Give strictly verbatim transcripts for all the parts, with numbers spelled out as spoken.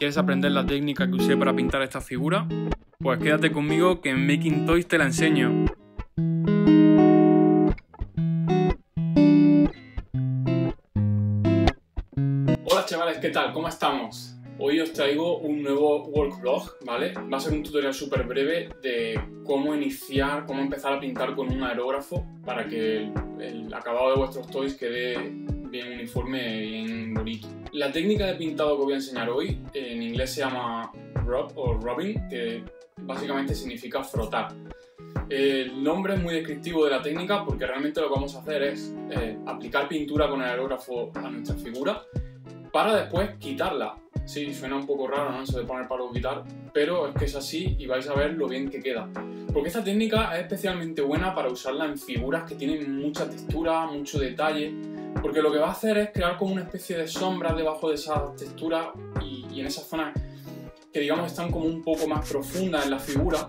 ¿Quieres aprender la técnica que usé para pintar esta figura? Pues quédate conmigo que en Making Toys te la enseño. Hola chavales, ¿qué tal? ¿Cómo estamos? Hoy os traigo un nuevo workvlog, ¿vale? Va a ser un tutorial súper breve de cómo iniciar, cómo empezar a pintar con un aerógrafo para que el, el acabado de vuestros toys quede bien uniforme, bien bonito. La técnica de pintado que voy a enseñar hoy en inglés se llama rub o rubbing, que básicamente significa frotar. El nombre es muy descriptivo de la técnica porque realmente lo que vamos a hacer es eh, aplicar pintura con el aerógrafo a nuestra figura para después quitarla. Sí, suena un poco raro, ¿no? Eso de poner palo o quitar, pero es que es así y vais a ver lo bien que queda. Porque esta técnica es especialmente buena para usarla en figuras que tienen mucha textura, mucho detalle. Porque lo que va a hacer es crear como una especie de sombra debajo de esa textura y, y en esas zonas que digamos están como un poco más profundas en la figura.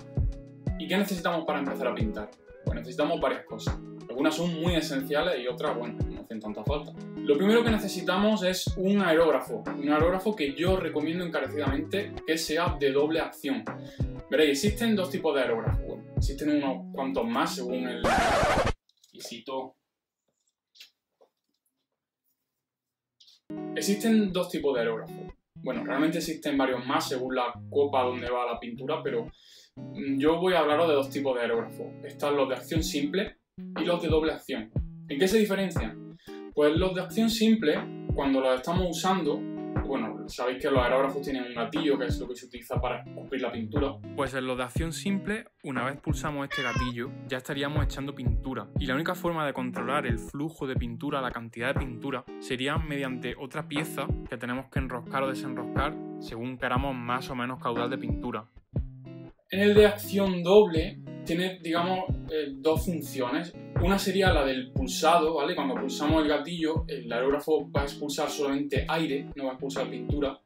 ¿Y qué necesitamos para empezar a pintar? Pues necesitamos varias cosas. Algunas son muy esenciales y otras, bueno, no hacen tanta falta. Lo primero que necesitamos es un aerógrafo. Un aerógrafo que yo recomiendo encarecidamente que sea de doble acción. Veréis, existen dos tipos de aerógrafos. Bueno, existen unos cuantos más según el... Y cito... Existen dos tipos de aerógrafos. Bueno, realmente existen varios más según la copa donde va la pintura, pero yo voy a hablaros de dos tipos de aerógrafos. Están los de acción simple y los de doble acción. ¿En qué se diferencian? Pues los de acción simple, cuando los estamos usando, bueno, sabéis que los aerógrafos tienen un gatillo, que es lo que se utiliza para escupir la pintura. Pues en los de acción simple, una vez pulsamos este gatillo, ya estaríamos echando pintura. Y la única forma de controlar el flujo de pintura, la cantidad de pintura, sería mediante otra pieza que tenemos que enroscar o desenroscar según queramos más o menos caudal de pintura. En el de acción doble, tiene, digamos, eh, dos funciones. Una sería la del pulsado, ¿vale? Cuando pulsamos el gatillo, el aerógrafo va a expulsar solamente aire, no va a expulsar pintura.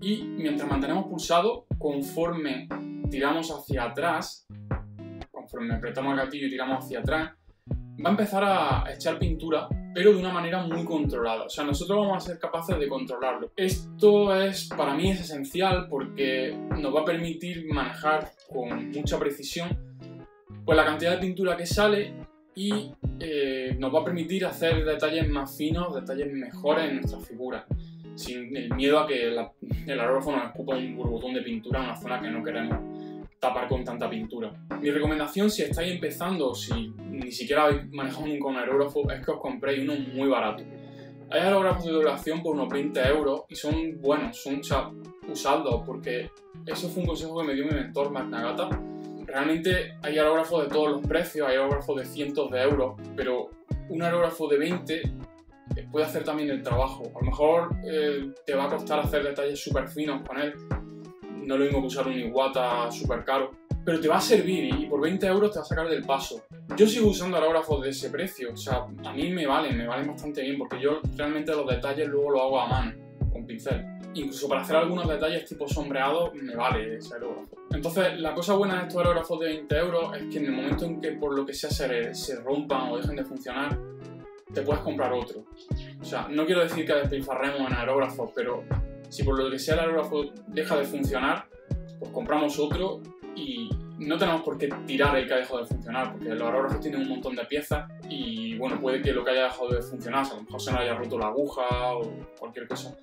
Y mientras mantenemos pulsado, conforme tiramos hacia atrás, conforme apretamos el gatillo y tiramos hacia atrás, va a empezar a echar pintura, pero de una manera muy controlada. O sea, nosotros vamos a ser capaces de controlarlo. Esto es, para mí, es esencial porque nos va a permitir manejar con mucha precisión pues la cantidad de pintura que sale y eh, nos va a permitir hacer detalles más finos, detalles mejores en nuestras figuras, sin el miedo a que la, el aerógrafo nos escupa un borbotón de pintura en una zona que no queremos tapar con tanta pintura. Mi recomendación, si estáis empezando, si ni siquiera habéis manejado nunca un aerógrafo, es que os compréis uno muy barato. Hay aerógrafos de doble acción por unos veinte euros y son buenos, son, o sea, usadlos, porque eso fue un consejo que me dio mi mentor, Mark Nagata. Realmente hay aerógrafos de todos los precios, hay aerógrafos de cientos de euros, pero un aerógrafo de veinte puede hacer también el trabajo. A lo mejor eh, te va a costar hacer detalles súper finos con él, no es lo mismo que usar un Iwata súper caro, pero te va a servir y por veinte euros te va a sacar del paso. Yo sigo usando aerógrafos de ese precio, o sea, a mí me valen, me valen bastante bien, porque yo realmente los detalles luego los hago a mano, con pincel. Incluso para hacer algunos detalles tipo sombreado, me vale ese aerógrafo. Entonces, la cosa buena de estos aerógrafos de veinte euros es que en el momento en que por lo que sea se, se rompan o dejen de funcionar, te puedes comprar otro. O sea, no quiero decir que despilfarremos en aerógrafos, pero si por lo que sea el aerógrafo deja de funcionar, pues compramos otro y no tenemos por qué tirar el que ha dejado de funcionar, porque los aerógrafos tienen un montón de piezas y, bueno, puede que lo que haya dejado de funcionar, o sea, a lo mejor se nos haya roto la aguja o cualquier cosa.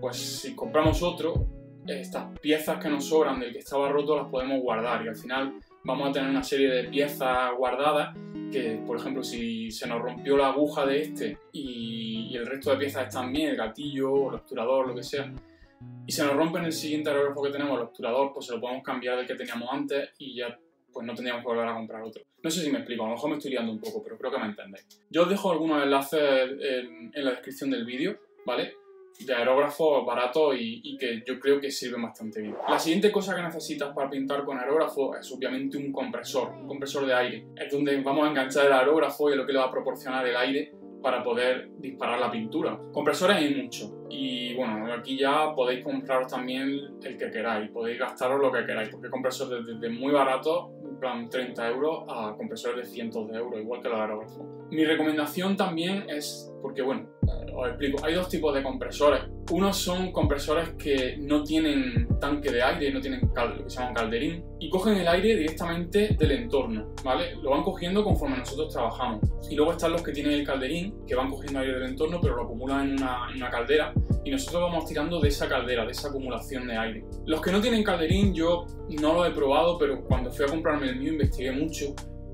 Pues si compramos otro, estas piezas que nos sobran del que estaba roto las podemos guardar y al final vamos a tener una serie de piezas guardadas que, por ejemplo, si se nos rompió la aguja de este y, y el resto de piezas están bien, el gatillo, el obturador, lo que sea, y se nos rompe en el siguiente aerógrafo que tenemos, el obturador, pues se lo podemos cambiar del que teníamos antes y ya pues no tendríamos que volver a comprar otro. No sé si me explico, a lo mejor me estoy liando un poco, pero creo que me entendéis. Yo os dejo algunos enlaces en, en la descripción del vídeo, ¿vale? De aerógrafo barato y, y que yo creo que sirve bastante bien. La siguiente cosa que necesitas para pintar con aerógrafo es obviamente un compresor, un compresor de aire. Es donde vamos a enganchar el aerógrafo y es lo que le va a proporcionar el aire para poder disparar la pintura. Compresores hay muchos. Y bueno, aquí ya podéis compraros también el que queráis, podéis gastaros lo que queráis, porque hay compresores desde muy baratos, en plan treinta euros, a compresores de cientos de euros, igual que los aerógrafos. Mi recomendación también es, porque bueno, os explico, hay dos tipos de compresores. Unos son compresores que no tienen tanque de aire, no tienen lo que se llama calderín, y cogen el aire directamente del entorno, ¿vale? Lo van cogiendo conforme nosotros trabajamos. Y luego están los que tienen el calderín, que van cogiendo aire del entorno, pero lo acumulan en una, en una caldera, y nosotros vamos tirando de esa caldera, de esa acumulación de aire. Los que no tienen calderín, yo no lo he probado, pero cuando fui a comprarme el mío investigué mucho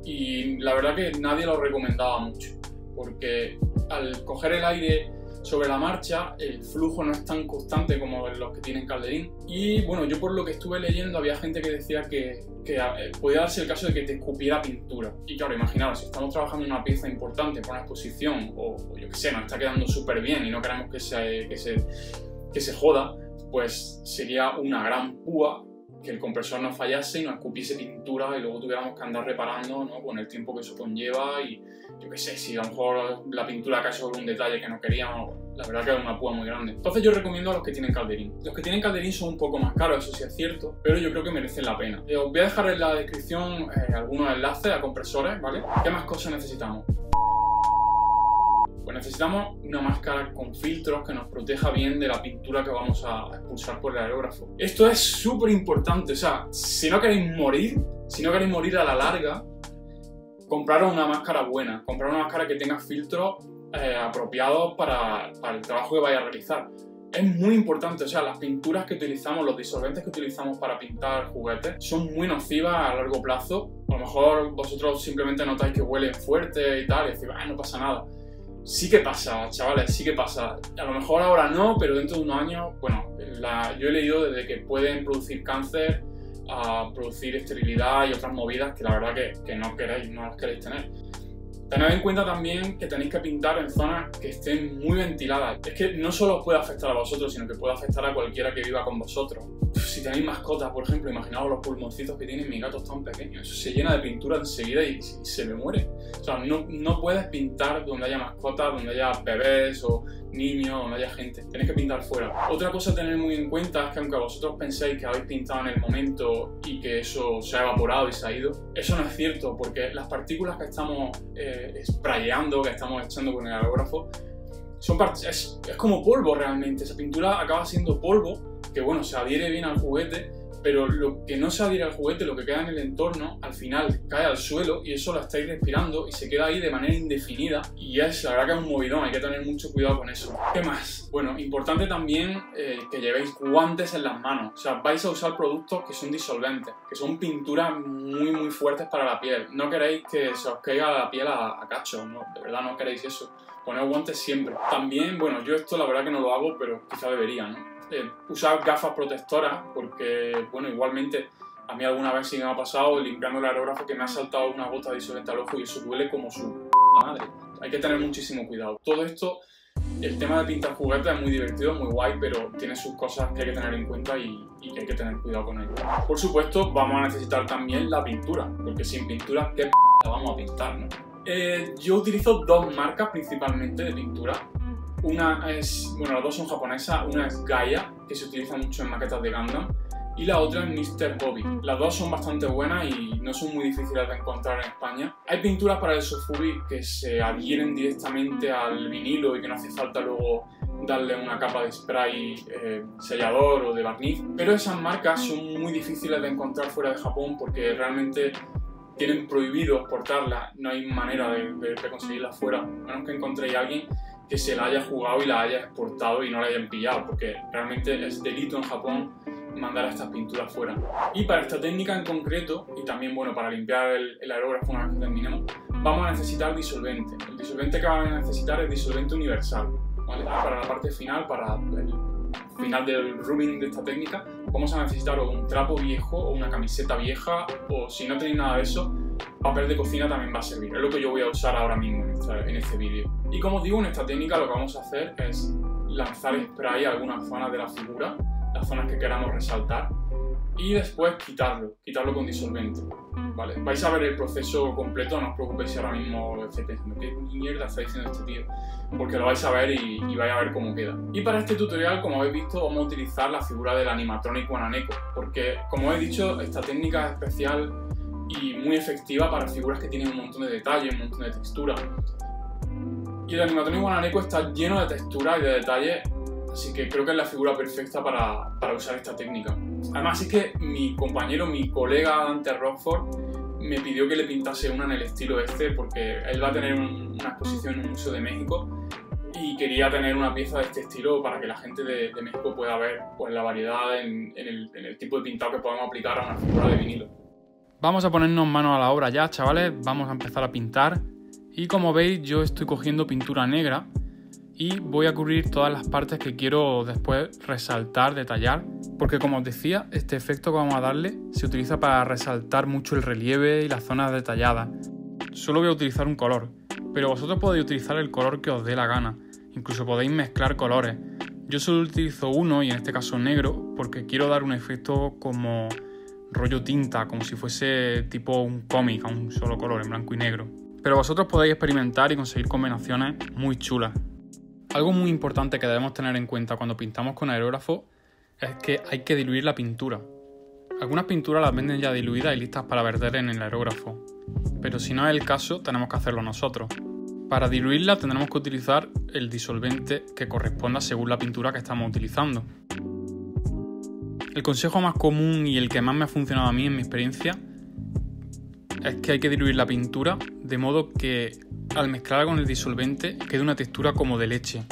y la verdad que nadie lo recomendaba mucho, porque al coger el aire sobre la marcha el flujo no es tan constante como los que tienen calderín. Y bueno, yo por lo que estuve leyendo había gente que decía que, que podía darse el caso de que te escupiera pintura. Y claro, imaginaos, si estamos trabajando en una pieza importante para una exposición o, o yo que sé, nos está quedando súper bien y no queremos que se, que, se, que se joda, pues sería una gran púa que el compresor nos fallase y nos escupiese pintura y luego tuviéramos que andar reparando, ¿no?, con el tiempo que eso conlleva. Y yo qué sé, si a lo mejor la pintura cae sobre un detalle que no queríamos, la verdad que es una púa muy grande. Entonces yo recomiendo a los que tienen calderín. Los que tienen calderín son un poco más caros, eso sí es cierto, pero yo creo que merecen la pena. Eh, os voy a dejar en la descripción eh, algunos enlaces a compresores, ¿vale? ¿Qué más cosas necesitamos? Pues necesitamos una máscara con filtros que nos proteja bien de la pintura que vamos a expulsar por el aerógrafo. Esto es súper importante, o sea, si no queréis morir, si no queréis morir a la larga, compraros una máscara buena, comprar una máscara que tenga filtros eh, apropiados para, para el trabajo que vaya a realizar. Es muy importante, o sea, las pinturas que utilizamos, los disolventes que utilizamos para pintar juguetes son muy nocivas a largo plazo. A lo mejor vosotros simplemente notáis que huelen fuerte y tal y decís, ah, no pasa nada. Sí que pasa, chavales, sí que pasa. A lo mejor ahora no, pero dentro de unos años, bueno, la, yo he leído desde que pueden producir cáncer a producir esterilidad y otras movidas que la verdad que, que no queréis, no las queréis tener. Tened en cuenta también que tenéis que pintar en zonas que estén muy ventiladas. Es que no solo os puede afectar a vosotros, sino que puede afectar a cualquiera que viva con vosotros. Si tenéis mascotas, por ejemplo, imaginaos los pulmoncitos que tienen mis gatos tan pequeños. Eso se llena de pintura enseguida y se me muere. O sea, no, no puedes pintar donde haya mascotas, donde haya bebés o niños, donde haya gente. Tenéis que pintar fuera. Otra cosa a tener muy en cuenta es que aunque vosotros penséis que habéis pintado en el momento y que eso se ha evaporado y se ha ido, eso no es cierto, porque las partículas que estamos eh, sprayeando, que estamos echando con el aerógrafo, son es, es como polvo realmente. Esa pintura acaba siendo polvo que, bueno, se adhiere bien al juguete, pero lo que no se adhiere al juguete, lo que queda en el entorno, al final cae al suelo y eso lo estáis respirando y se queda ahí de manera indefinida, y es la verdad que es un movidón, hay que tener mucho cuidado con eso. ¿Qué más? Bueno, importante también eh, que llevéis guantes en las manos, o sea, vais a usar productos que son disolventes, que son pinturas muy muy fuertes para la piel. No queréis que se os caiga la piel a, a cachos, no, de verdad no queréis eso. Poned guantes siempre. También, bueno, yo esto la verdad que no lo hago, pero quizá debería, ¿no? Eh, usar gafas protectoras, porque bueno, igualmente a mí alguna vez sí me ha pasado limpiando el aerógrafo que me ha saltado una gota de disolvente al ojo y eso duele como su p madre. Hay que tener muchísimo cuidado. Todo esto, el tema de pintar juguetes es muy divertido, muy guay, pero tiene sus cosas que hay que tener en cuenta y, y que hay que tener cuidado con ello. Por supuesto, vamos a necesitar también la pintura, porque sin pintura, ¿qué p la vamos a pintar, no? Eh, yo utilizo dos marcas principalmente de pintura. Una es, bueno, las dos son japonesas, una es Gaia, que se utiliza mucho en maquetas de Gundam, y la otra es mister Bobby. Las dos son bastante buenas y no son muy difíciles de encontrar en España. Hay pinturas para el sofuri que se adhieren directamente al vinilo y que no hace falta luego darle una capa de spray eh, sellador o de barniz, pero esas marcas son muy difíciles de encontrar fuera de Japón porque realmente tienen prohibido exportarlas, no hay manera de, de, de conseguirlas fuera, a menos que encontréis a alguien que se la haya jugado y la haya exportado y no la hayan pillado, porque realmente es delito en Japón mandar estas pinturas fuera. Y para esta técnica en concreto, y también bueno para limpiar el, el aerógrafo una vez que terminemos, vamos a necesitar disolvente. El disolvente que vamos a necesitar es disolvente universal, ¿vale? Para la parte final, para el final del rubbing de esta técnica, vamos a necesitar o un trapo viejo o una camiseta vieja, o si no tenéis nada de eso, papel de cocina también va a servir. Es lo que yo voy a usar ahora mismo en, esta, en este vídeo. Y como os digo, en esta técnica lo que vamos a hacer es lanzar spray a algunas zonas de la figura, las zonas que queramos resaltar, y después quitarlo, quitarlo con disolvente, ¿vale? Vais a ver el proceso completo, no os preocupéis si ahora mismo estáis pensando ¿qué mierda está diciendo este tío? Porque lo vais a ver y, y vais a ver cómo queda. Y para este tutorial, como habéis visto, vamos a utilizar la figura del Animatronic Guanaco, porque, como he dicho, esta técnica es especial y muy efectiva para figuras que tienen un montón de detalle, un montón de textura. Y el Animatronic Guanaco está lleno de textura y de detalle, así que creo que es la figura perfecta para, para usar esta técnica. Además es que mi compañero, mi colega Dante Rockford, me pidió que le pintase una en el estilo este, porque él va a tener un, una exposición en un museo de México y quería tener una pieza de este estilo para que la gente de, de México pueda ver, pues, la variedad en, en, el, en el tipo de pintado que podemos aplicar a una figura de vinilo. Vamos a ponernos manos a la obra ya, chavales. Vamos a empezar a pintar y, como veis, yo estoy cogiendo pintura negra y voy a cubrir todas las partes que quiero después resaltar, detallar, porque, como os decía, este efecto que vamos a darle se utiliza para resaltar mucho el relieve y las zonas detalladas. Solo voy a utilizar un color, pero vosotros podéis utilizar el color que os dé la gana, incluso podéis mezclar colores. Yo solo utilizo uno, y en este caso negro, porque quiero dar un efecto como rollo tinta, como si fuese tipo un cómic a un solo color, en blanco y negro. Pero vosotros podéis experimentar y conseguir combinaciones muy chulas. Algo muy importante que debemos tener en cuenta cuando pintamos con aerógrafo es que hay que diluir la pintura. Algunas pinturas las venden ya diluidas y listas para verter en el aerógrafo, pero si no es el caso, tenemos que hacerlo nosotros. Para diluirla tendremos que utilizar el disolvente que corresponda según la pintura que estamos utilizando. El consejo más común y el que más me ha funcionado a mí en mi experiencia es que hay que diluir la pintura de modo que al mezclarla con el disolvente queda una textura como de leche.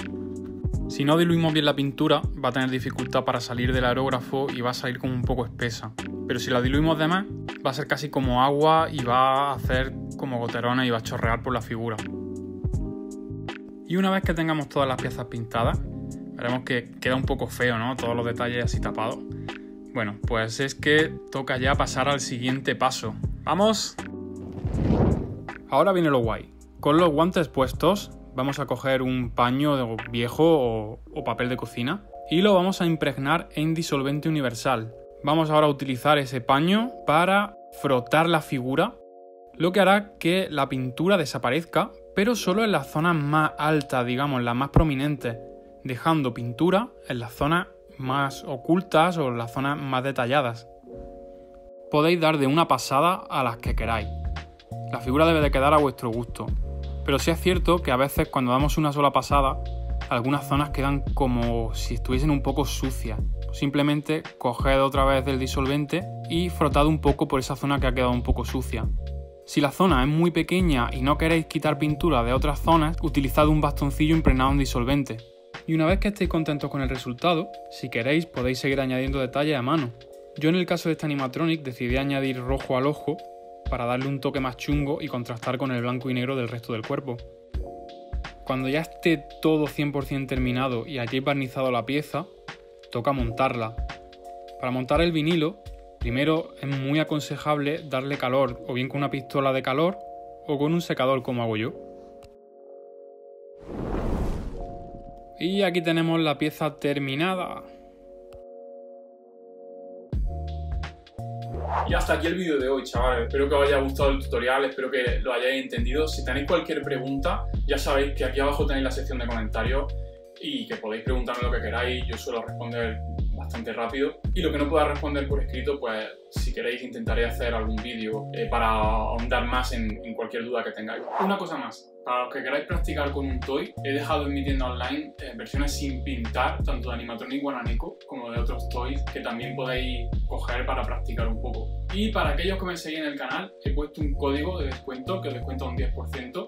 Si no diluimos bien la pintura, va a tener dificultad para salir del aerógrafo y va a salir como un poco espesa. Pero si la diluimos de más, va a ser casi como agua y va a hacer como goterones y va a chorrear por la figura. Y una vez que tengamos todas las piezas pintadas, veremos que queda un poco feo, ¿no? Todos los detalles así tapados. Bueno, pues es que toca ya pasar al siguiente paso. ¡Vamos! Ahora viene lo guay. Con los guantes puestos, vamos a coger un paño viejo o, o papel de cocina y lo vamos a impregnar en disolvente universal. Vamos ahora a utilizar ese paño para frotar la figura, lo que hará que la pintura desaparezca, pero solo en las zonas más altas, digamos, las más prominentes, dejando pintura en las zonas más ocultas o las zonas más detalladas. Podéis dar de una pasada a las que queráis. La figura debe de quedar a vuestro gusto. Pero sí es cierto que a veces cuando damos una sola pasada, algunas zonas quedan como si estuviesen un poco sucias. Simplemente coged otra vez del disolvente y frotad un poco por esa zona que ha quedado un poco sucia. Si la zona es muy pequeña y no queréis quitar pintura de otras zonas, utilizad un bastoncillo impregnado en disolvente. Y una vez que estéis contentos con el resultado, si queréis podéis seguir añadiendo detalles a mano. Yo, en el caso de este animatronic, decidí añadir rojo al ojo para darle un toque más chungo y contrastar con el blanco y negro del resto del cuerpo. Cuando ya esté todo cien por cien terminado y hayáis barnizado la pieza, toca montarla. Para montar el vinilo, primero es muy aconsejable darle calor, o bien con una pistola de calor o con un secador, como hago yo. Y aquí tenemos la pieza terminada. Y hasta aquí el vídeo de hoy, chavales. Espero que os haya gustado el tutorial, espero que lo hayáis entendido. Si tenéis cualquier pregunta, ya sabéis que aquí abajo tenéis la sección de comentarios y que podéis preguntarme lo que queráis. Yo suelo responder bastante rápido. Y lo que no pueda responder por escrito, pues si queréis intentaré hacer algún vídeo eh, para ahondar más en, en cualquier duda que tengáis. Una cosa más. Para los que queráis practicar con un toy, he dejado en mi tienda online eh, versiones sin pintar, tanto de Animatronic Guanaco como de otros toys que también podéis coger para practicar un poco. Y para aquellos que me seguís en el canal, he puesto un código de descuento que os descuenta un diez por ciento,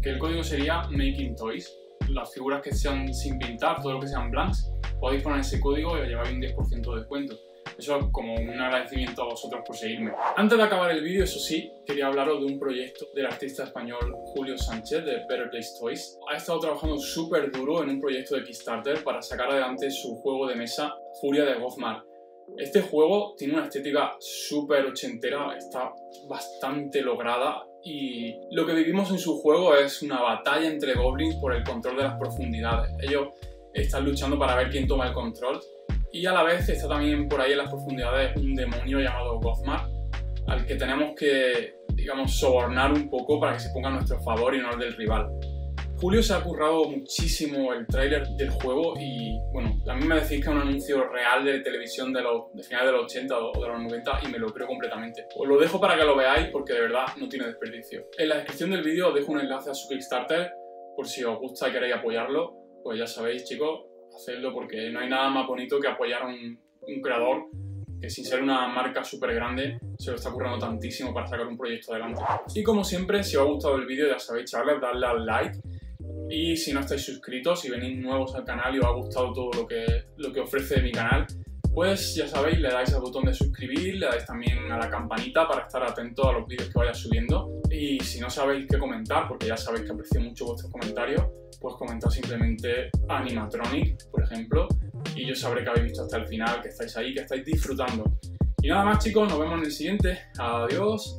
que el código sería Making Toys. Las figuras que sean sin pintar, todo lo que sean blanks, podéis poner ese código y os lleváis un diez por ciento de descuento. Eso es como un agradecimiento a vosotros por seguirme. Antes de acabar el vídeo, eso sí, quería hablaros de un proyecto del artista español Julio Sánchez de Better Place Toys. Ha estado trabajando súper duro en un proyecto de Kickstarter para sacar adelante su juego de mesa Furia de Gothmar. Este juego tiene una estética súper ochentera, está bastante lograda y lo que vivimos en su juego es una batalla entre goblins por el control de las profundidades. Ellos están luchando para ver quién toma el control Y a la vez está también por ahí en las profundidades un demonio llamado Gothmar, al que tenemos que, digamos, sobornar un poco para que se ponga a nuestro favor y no al del rival. Julio se ha currado muchísimo el tráiler del juego y, bueno, a mí me decís que es un anuncio real de televisión de, los, de finales de los ochenta o de los noventa y me lo creo completamente. Os lo dejo para que lo veáis porque de verdad no tiene desperdicio. En la descripción del vídeo os dejo un enlace a su Kickstarter por si os gusta y queréis apoyarlo. Pues ya sabéis, chicos, hacedlo porque no hay nada más bonito que apoyar a un, un creador que sin ser una marca súper grande se lo está currando tantísimo para sacar un proyecto adelante. Y como siempre, si os ha gustado el vídeo, ya sabéis, chavales, dadle al like. Y si no estáis suscritos, si venís nuevos al canal y os ha gustado todo lo que, lo que ofrece mi canal, pues ya sabéis, le dais al botón de suscribir, le dais también a la campanita para estar atento a los vídeos que vaya subiendo. Y si no sabéis qué comentar, porque ya sabéis que aprecio mucho vuestros comentarios, pues comentad simplemente Animatronic, por ejemplo, y yo sabré que habéis visto hasta el final, que estáis ahí, que estáis disfrutando. Y nada más, chicos, nos vemos en el siguiente. Adiós.